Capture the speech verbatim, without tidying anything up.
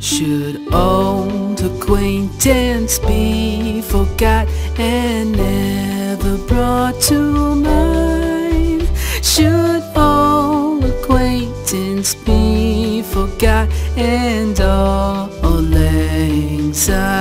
Should old acquaintance be forgot and never brought to mind? Should old acquaintance be forgot and all lang syne?